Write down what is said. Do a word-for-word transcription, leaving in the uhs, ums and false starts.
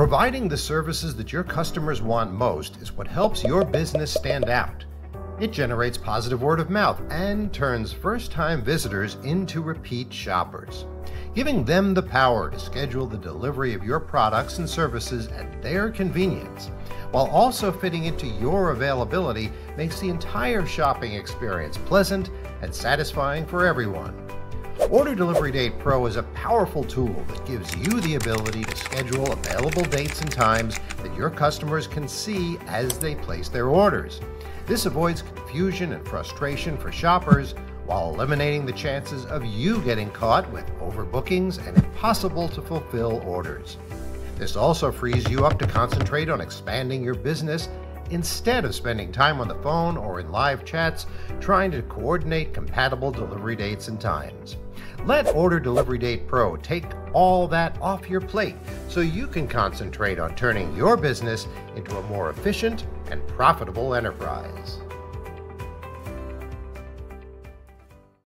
Providing the services that your customers want most is what helps your business stand out. It generates positive word of mouth and turns first-time visitors into repeat shoppers, giving them the power to schedule the delivery of your products and services at their convenience, while also fitting into your availability makes the entire shopping experience pleasant and satisfying for everyone. Order Delivery Date Pro is a powerful tool that gives you the ability to schedule available dates and times that your customers can see as they place their orders. This avoids confusion and frustration for shoppers while eliminating the chances of you getting caught with overbookings and impossible to fulfill orders. This also frees you up to concentrate on expanding your business instead of spending time on the phone or in live chats trying to coordinate compatible delivery dates and times. Let Order Delivery Date Pro take all that off your plate so you can concentrate on turning your business into a more efficient and profitable enterprise.